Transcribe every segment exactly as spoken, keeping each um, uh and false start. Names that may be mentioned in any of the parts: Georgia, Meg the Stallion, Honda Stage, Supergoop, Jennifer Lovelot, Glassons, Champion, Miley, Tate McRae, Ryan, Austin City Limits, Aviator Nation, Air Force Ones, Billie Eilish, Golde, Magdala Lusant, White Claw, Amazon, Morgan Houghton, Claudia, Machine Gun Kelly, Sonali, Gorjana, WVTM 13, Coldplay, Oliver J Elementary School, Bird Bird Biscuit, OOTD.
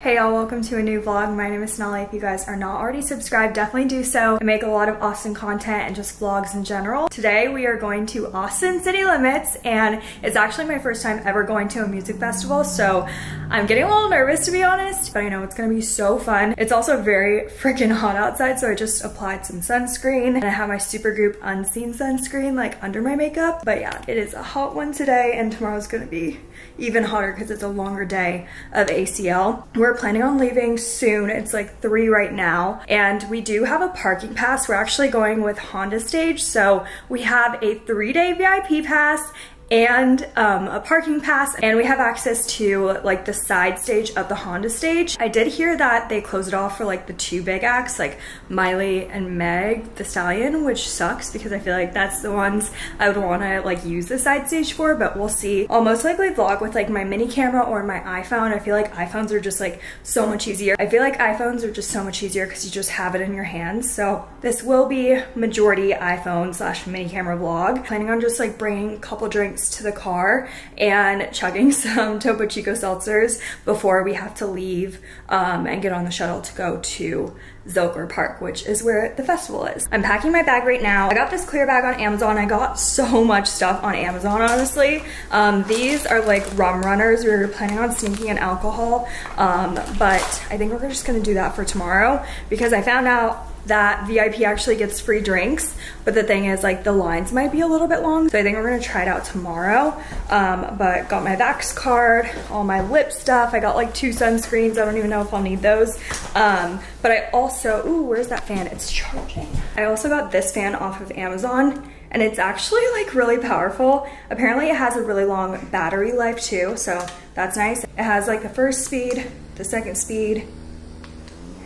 Hey y'all, welcome to a new vlog. My name is Sonali. If you guys are not already subscribed, definitely do so. I make a lot of Austin content and just vlogs in general. Today we are going to Austin City Limits, and it's actually my first time ever going to a music festival, so I'm getting a little nervous to be honest, but I know it's gonna be so fun. It's also very freaking hot outside, so I just applied some sunscreen, and I have my Supergoop Unseen sunscreen like under my makeup, but yeah, it is a hot one today, and tomorrow's gonna be even hotter because it's a longer day of A C L. We're We're planning on leaving soon. It's like three right now, and we do have a parking pass. We're actually going with Honda Stage, so we have a three-day V I P pass and um, a parking pass, and we have access to like the side stage of the Honda Stage. I did hear that they closed it off for like the two big acts, like Miley and Meg the Stallion, which sucks because I feel like that's the ones I would want to like use the side stage for, but we'll see. I'll most likely vlog with like my mini camera or my iPhone. I feel like iPhones are just like so much easier. I feel like iPhones are just so much easier because you just have it in your hands, so this will be majority iPhone slash mini camera vlog. Planning on just like bringing a couple drinks to the car and chugging some Topo Chico seltzers before we have to leave um, and get on the shuttle to go to Zilker Park, which is where the festival is. I'm packing my bag right now. I got this clear bag on Amazon. I got so much stuff on Amazon, honestly. Um, these are like rum runners. We were planning on sneaking in alcohol, um, but I think we're just gonna do that for tomorrow because I found out that V I P actually gets free drinks, but the thing is like the lines might be a little bit long, so I think we're gonna try it out tomorrow. Um, but got my Vax card, all my lip stuff. I got like two sunscreens. I don't even know if I'll need those. Um, but I also, ooh, where's that fan? It's charging. I also got this fan off of Amazon, and it's actually like really powerful. Apparently it has a really long battery life too, so that's nice. It has like the first speed, the second speed,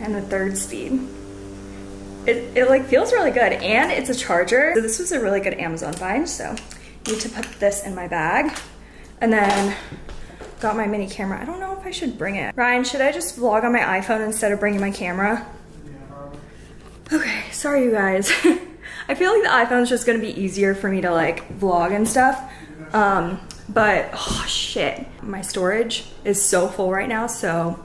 and the third speed. It, it like feels really good, and it's a charger. So this was a really good Amazon find, so need to put this in my bag. And then got my mini camera. I don't know if I should bring it. Ryan, should I just vlog on my iPhone instead of bringing my camera? Yeah. Okay, sorry you guys. I feel like the iPhone's just gonna be easier for me to like vlog and stuff. Um, but oh shit. My storage is so full right now, so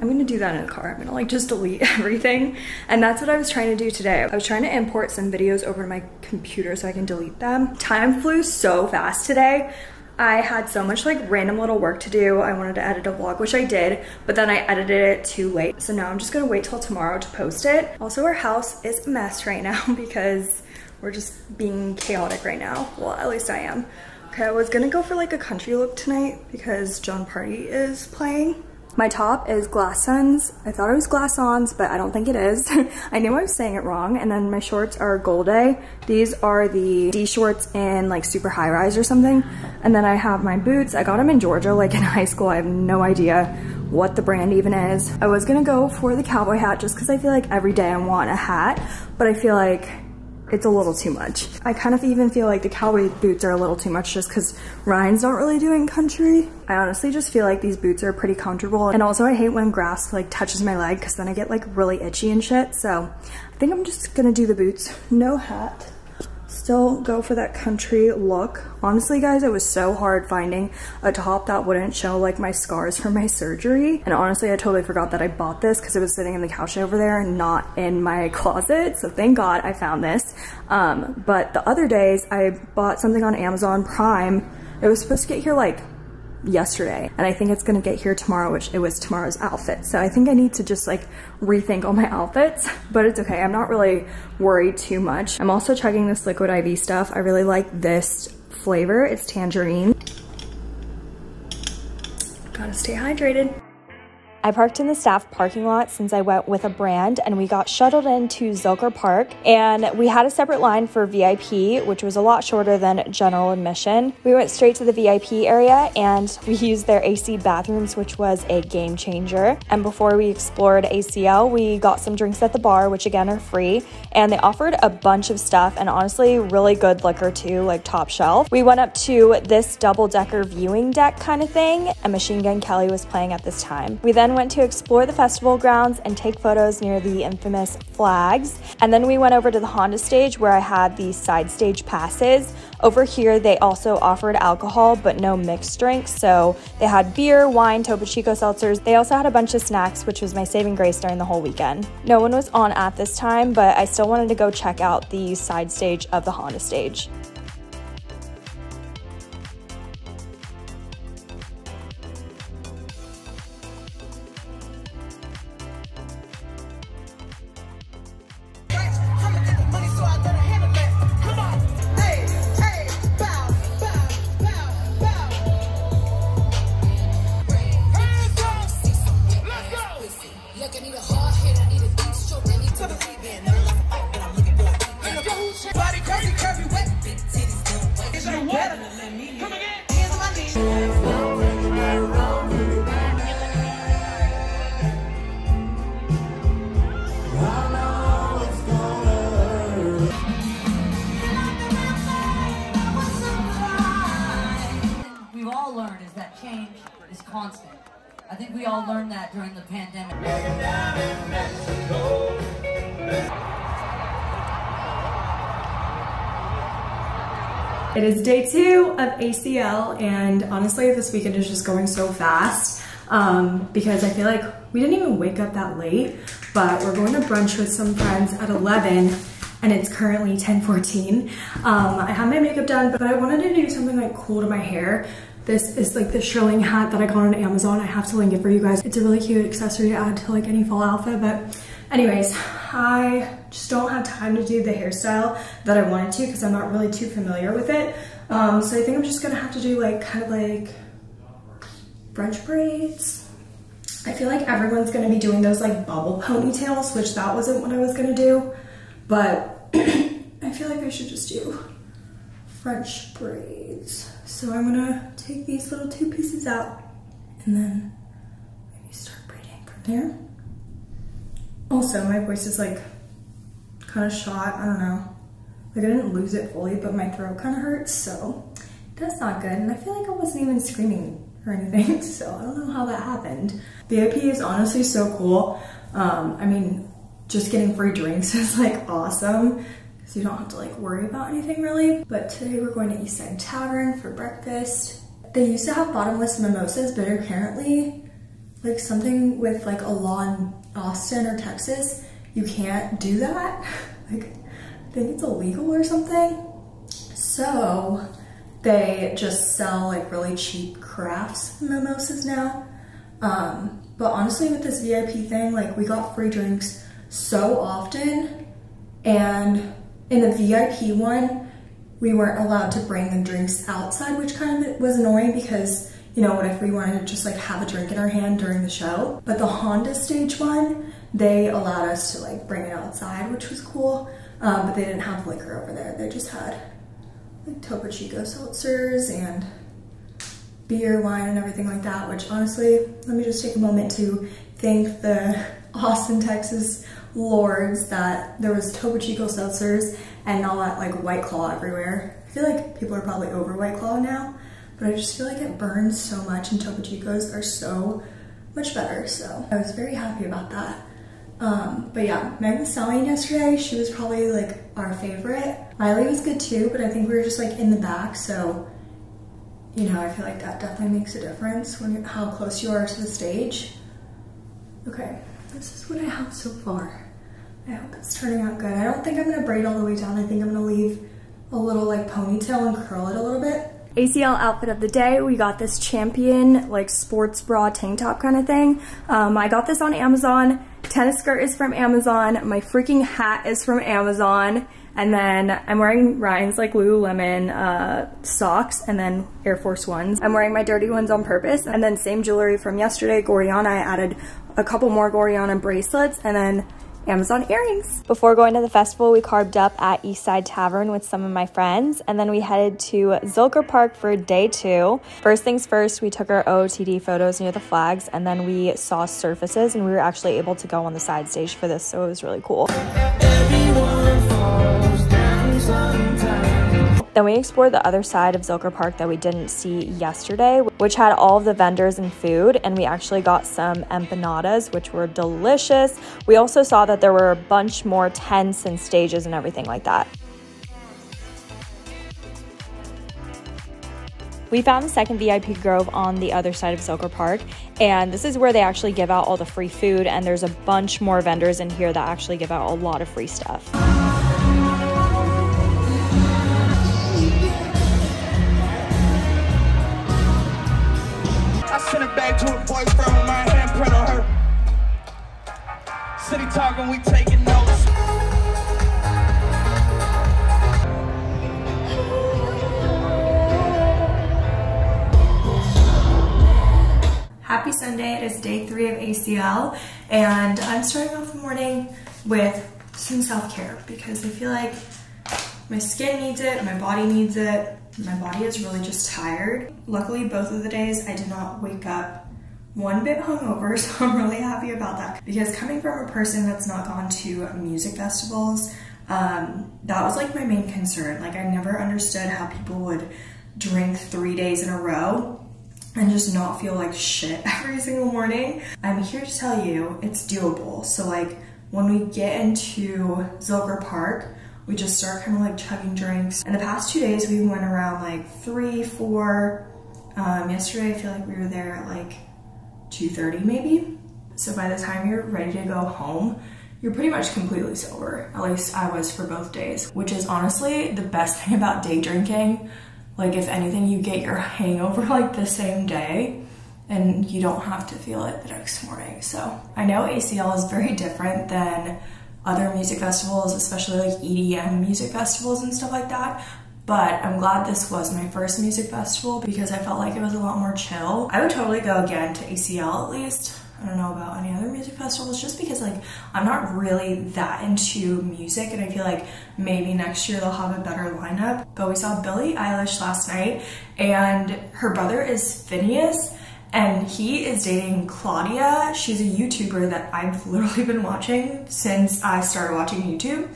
I'm gonna do that in the car. I'm gonna like just delete everything. And that's what I was trying to do today. I was trying to import some videos over to my computer so I can delete them. Time flew so fast today. I had so much like random little work to do. I wanted to edit a vlog, which I did, but then I edited it too late. So now I'm just gonna wait till tomorrow to post it. Also, our house is a mess right now because we're just being chaotic right now. Well, at least I am. Okay, I was gonna go for like a country look tonight because John Party is playing. My top is Glassons. I thought it was Glassons, but I don't think it is. I knew I was saying it wrong. And then my shorts are Golde. These are the D shorts in like super high rise or something. And then I have my boots. I got them in Georgia, like in high school. I have no idea what the brand even is. I was gonna go for the cowboy hat just because I feel like every day I want a hat, but I feel like it's a little too much. I kind of even feel like the cowboy boots are a little too much just because Ryan's not really doing country. I honestly just feel like these boots are pretty comfortable. And also I hate when grass like touches my leg because then I get like really itchy and shit. So I think I'm just gonna do the boots. No hat. Still go for that country look. Honestly guys, it was so hard finding a top that wouldn't show like my scars from my surgery. And honestly, I totally forgot that I bought this because it was sitting in the couch over there and not in my closet. So thank God I found this. Um, but the other days I bought something on Amazon Prime. It was supposed to get here like yesterday, and I think it's gonna get here tomorrow, which it was tomorrow's outfit. So I think I need to just like rethink all my outfits, but it's okay. I'm not really worried too much. I'm also chugging this Liquid I V stuff. I really like this flavor. It's tangerine. Gotta stay hydrated. I parked in the staff parking lot since I went with a brand, and we got shuttled into Zilker Park, and we had a separate line for V I P, which was a lot shorter than general admission. We went straight to the V I P area and we used their A C bathrooms, which was a game changer. And before we explored A C L, we got some drinks at the bar, which again are free, and they offered a bunch of stuff and honestly really good liquor too, like top shelf. We went up to this double decker viewing deck kind of thing, and Machine Gun Kelly was playing at this time. We then then went to explore the festival grounds and take photos near the infamous flags. And then we went over to the Honda Stage where I had the side stage passes. Over here, they also offered alcohol, but no mixed drinks. So they had beer, wine, Topo Chico seltzers. They also had a bunch of snacks, which was my saving grace during the whole weekend. No one was on at this time, but I still wanted to go check out the side stage of the Honda Stage. It is day two of A C L, and honestly this weekend is just going so fast um, because I feel like we didn't even wake up that late, but we're going to brunch with some friends at eleven and it's currently ten fourteen. Um, I have my makeup done, but I wanted to do something like cool to my hair. This is like the shirling hat that I got on Amazon. I have to link it for you guys. It's a really cute accessory to add to like any fall outfit, but anyways, I just don't have time to do the hairstyle that I wanted to because I'm not really too familiar with it. Um, so I think I'm just gonna have to do like kind of like brunch braids. I feel like everyone's gonna be doing those like bubble ponytails, which that wasn't what I was gonna do, but I feel like I should just do French braids. So I'm gonna take these little two pieces out and then maybe start braiding from there. Also, my voice is like kind of shot, I don't know. Like I didn't lose it fully, but my throat kind of hurts, so that's not good. And I feel like I wasn't even screaming or anything, so I don't know how that happened. V I P is honestly so cool. Um, I mean, just getting free drinks is like awesome, because you don't have to like worry about anything really. But today we're going to East Side Tavern for breakfast. They used to have bottomless mimosas, but apparently like something with like a law in Austin or Texas, you can't do that. Like, I think it's illegal or something. So they just sell like really cheap crafts mimosas now. Um, but honestly with this V I P thing, like we got free drinks so often, and in the V I P one, we weren't allowed to bring the drinks outside, which kind of was annoying because, you know, what if we wanted to just like have a drink in our hand during the show? But the Honda Stage one, they allowed us to like bring it outside, which was cool. Um, but they didn't have liquor over there. They just had like Topo Chico seltzers and beer, wine, and everything like that, which honestly, let me just take a moment to thank the Austin, Texas lords that there was Topo Chico seltzers and all that like White Claw everywhere. I feel like people are probably over White Claw now, but I just feel like it burns so much and Topo Chicos are so much better. So I was very happy about that. Um, but yeah, Meg the Stallion yesterday, she was probably like our favorite. Miley was good too, but I think we were just like in the back. So, you know, I feel like that definitely makes a difference when how close you are to the stage. Okay, this is what I have so far. I hope it's turning out good. I don't think I'm gonna braid all the way down. I think I'm gonna leave a little like ponytail and curl it a little bit. A C L outfit of the day, we got this Champion like sports bra tank top kind of thing. Um, I got this on Amazon. Tennis skirt is from Amazon. My freaking hat is from Amazon. And then I'm wearing Ryan's like Lululemon uh, socks and then Air Force Ones. I'm wearing my dirty ones on purpose. And then same jewelry from yesterday, Gorjana. I added a couple more Gorjana bracelets and then Amazon earrings. Before going to the festival, we carved up at East Side Tavern with some of my friends, and then we headed to Zilker Park for day two. First things first, we took our O O T D photos near the flags, and then we saw Surfaces, and we were actually able to go on the side stage for this, so it was really cool. Everyone falls down sometimes. Then we explored the other side of Zilker Park that we didn't see yesterday, which had all of the vendors and food, and we actually got some empanadas, which were delicious. We also saw that there were a bunch more tents and stages and everything like that. We found the second V I P Grove on the other side of Zilker Park, and this is where they actually give out all the free food, and there's a bunch more vendors in here that actually give out a lot of free stuff. I sent it back to a boyfriend with my handprint on her. City talking, we taking notes. Happy Sunday, it is day three of A C L, and I'm starting off the morning with some self-care because I feel like my skin needs it, my body needs it, my body is really just tired. Luckily, both of the days I did not wake up one bit hungover, so I'm really happy about that because coming from a person that's not gone to music festivals, um, that was like my main concern. Like, I never understood how people would drink three days in a row and just not feel like shit every single morning. I'm here to tell you it's doable. So like when we get into Zilker Park, we just start kind of like chugging drinks. And the past two days we went around like three, four. Um, yesterday I feel like we were there at like two thirty maybe. So by the time you're ready to go home, you're pretty much completely sober. At least I was for both days, which is honestly the best thing about day drinking. Like, if anything, you get your hangover like the same day and you don't have to feel it the next morning. So I know A C L is very different than other music festivals, especially like E D M music festivals and stuff like that. But I'm glad this was my first music festival because I felt like it was a lot more chill. I would totally go again to A C L at least. I don't know about any other music festivals just because like I'm not really that into music, and I feel like maybe next year they'll have a better lineup. But we saw Billie Eilish last night, and her brother is Finneas, and he is dating Claudia. She's a YouTuber that I've literally been watching since I started watching YouTube,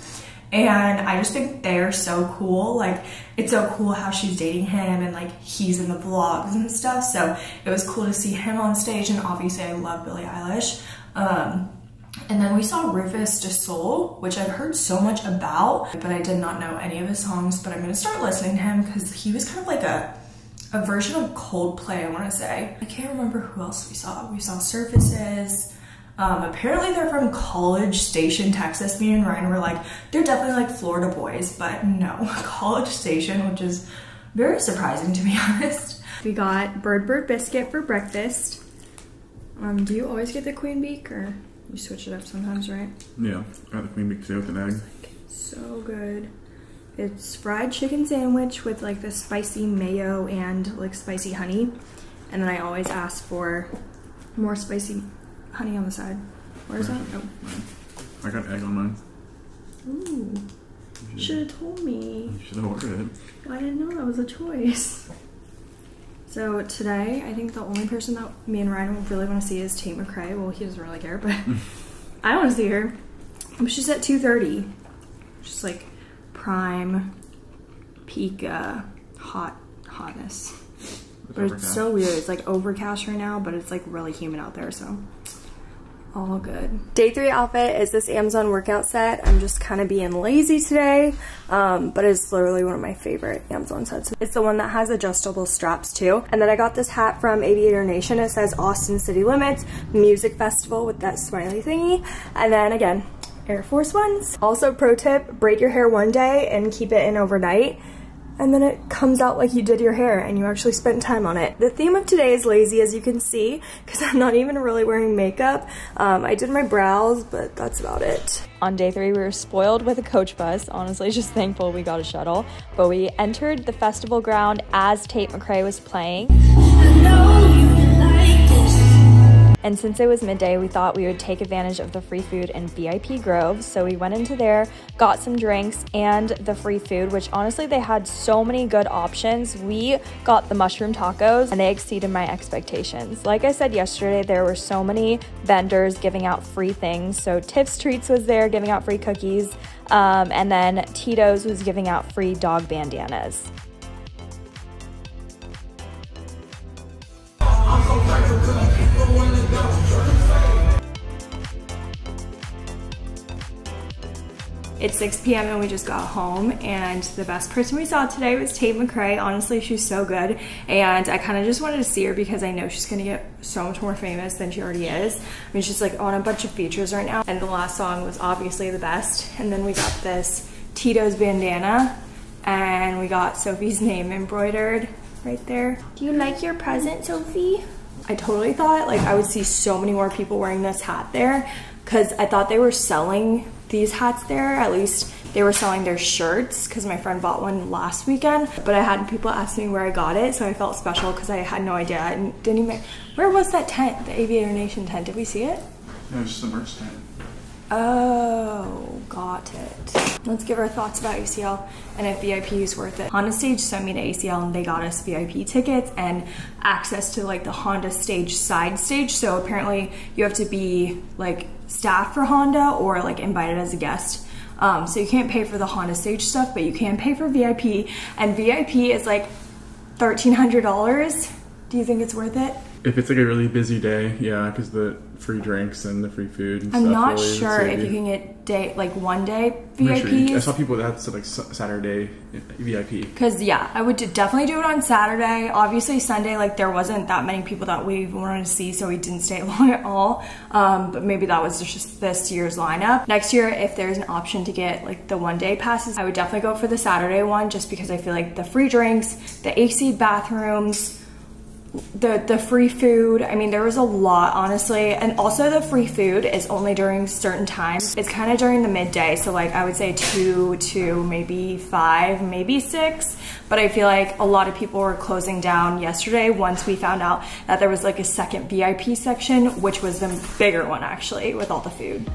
and I just think they're so cool. Like, it's so cool how she's dating him and like he's in the vlogs and stuff, so it was cool to see him on stage. And obviously I love Billie Eilish. Um, and then we saw Rufus DeSoul, which I've heard so much about, but I did not know any of his songs, but I'm gonna start listening to him because he was kind of like a a version of Coldplay, I want to say. I can't remember who else we saw. We saw Surfaces. Um, apparently they're from College Station, Texas. Me and Ryan were like, they're definitely like Florida boys, but no, College Station, which is very surprising to be honest. We got bird bird biscuit for breakfast. Um, do you always get the queen beak, or you switch it up sometimes, right? Yeah, I got the queen beak today with an egg. Like, so good. It's fried chicken sandwich with like the spicy mayo and like spicy honey. And then I always ask for more spicy honey on the side. Where is that? Oh. I got egg on mine. Ooh. You should have told me. You should have ordered it. Well, I didn't know that was a choice. So today, I think the only person that me and Ryan would really want to see is Tate McRae. Well, he doesn't really care, but I want to see her. But she's at two thirty. Just like prime, peak, uh, hot, hotness. But it's, it's so weird. It's like overcast right now, but it's like really humid out there, so. All good. Day three outfit is this Amazon workout set. I'm just kind of being lazy today, um, but it's literally one of my favorite Amazon sets. It's the one that has adjustable straps too. And then I got this hat from Aviator Nation. It says Austin City Limits Music Festival with that smiley thingy. And then again, Air Force Ones. Also, pro tip, braid your hair one day and keep it in overnight, and then it comes out like you did your hair and you actually spent time on it. The theme of today is lazy, as you can see, because I'm not even really wearing makeup. Um, I did my brows, but that's about it. On day three, we were spoiled with a coach bus. Honestly, just thankful we got a shuttle. But we entered the festival ground as Tate McRae was playing. I know you like this. And since it was midday, we thought we would take advantage of the free food in V I P Grove. So we went into there, got some drinks and the free food, which honestly, they had so many good options. We got the mushroom tacos and they exceeded my expectations. Like I said yesterday, there were so many vendors giving out free things. So Tiff's Treats was there giving out free cookies. Um, and then Tito's was giving out free dog bandanas. It's six p m and we just got home, and the best person we saw today was Tate McRae. Honestly, she's so good, and I kind of just wanted to see her because I know she's gonna get so much more famous than she already is. I mean, she's like on a bunch of features right now, and the last song was obviously the best. And then we got this Tito's bandana, and we got Sophie's name embroidered right there. Do you like your present, Sophie? I totally thought like I would see so many more people wearing this hat there, because I thought they were selling these hats there, at least they were selling their shirts, because my friend bought one last weekend. But I had people ask me where I got it, so I felt special because I had no idea. I didn't even, where was that tent, the Aviator Nation tent? Did we see it? No, it was just the merch tent. Oh, got it. Let's give our thoughts about A C L and if V I P is worth it. Honda Stage sent me to A C L and they got us V I P tickets and access to like the Honda Stage side stage. So apparently you have to be like staff for Honda or like invited as a guest. Um, so you can't pay for the Honda Stage stuff, but you can pay for V I P, and V I P is like thirteen hundred dollars. Do you think it's worth it? If it's like a really busy day, yeah, because the free drinks and the free food and I'm stuff. I'm not really sure if you can get day like one day V I P. Sure. I saw people that said like Saturday V I P. Because yeah, I would definitely do it on Saturday. Obviously Sunday, like there wasn't that many people that we even wanted to see, so we didn't stay long at all. Um, but maybe that was just this year's lineup. Next year, if there's an option to get like the one day passes, I would definitely go for the Saturday one, just because I feel like the free drinks, the A C bathrooms, the the free food. I mean, there was a lot, honestly. And also the free food is only during certain times. It's kind of during the midday, so like I would say two to maybe five, maybe six. But I feel like a lot of people were closing down yesterday once we found out that there was like a second V I P section, which was the bigger one actually, with all the food.